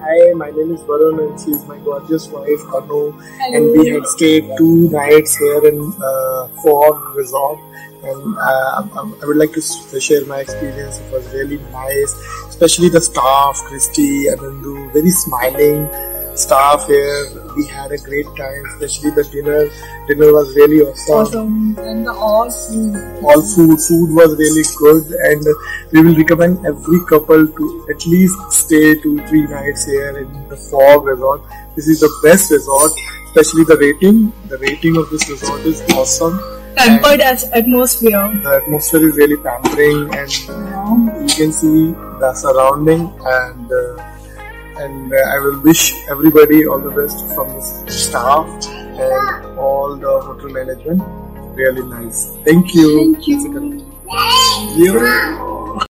Hi, my name is Varun and she is my gorgeous wife Tanu. And we had stayed 2 nights here in Fog Resort. And I would like to share my experience. It was really nice, especially the staff, Christy, Anandu, very smiling staff here. We had a great time, especially the dinner. Dinner was really awesome. And all food was really good, and we will recommend every couple to at least stay 2-3 nights here in the Fog Resort. This is the best resort, especially the rating. The rating of this resort is awesome. Pampered as atmosphere. The atmosphere is really pampering, and you can see the surrounding, and I will wish everybody all the best from the staff and all the hotel management. Really nice. Thank you. Thank you.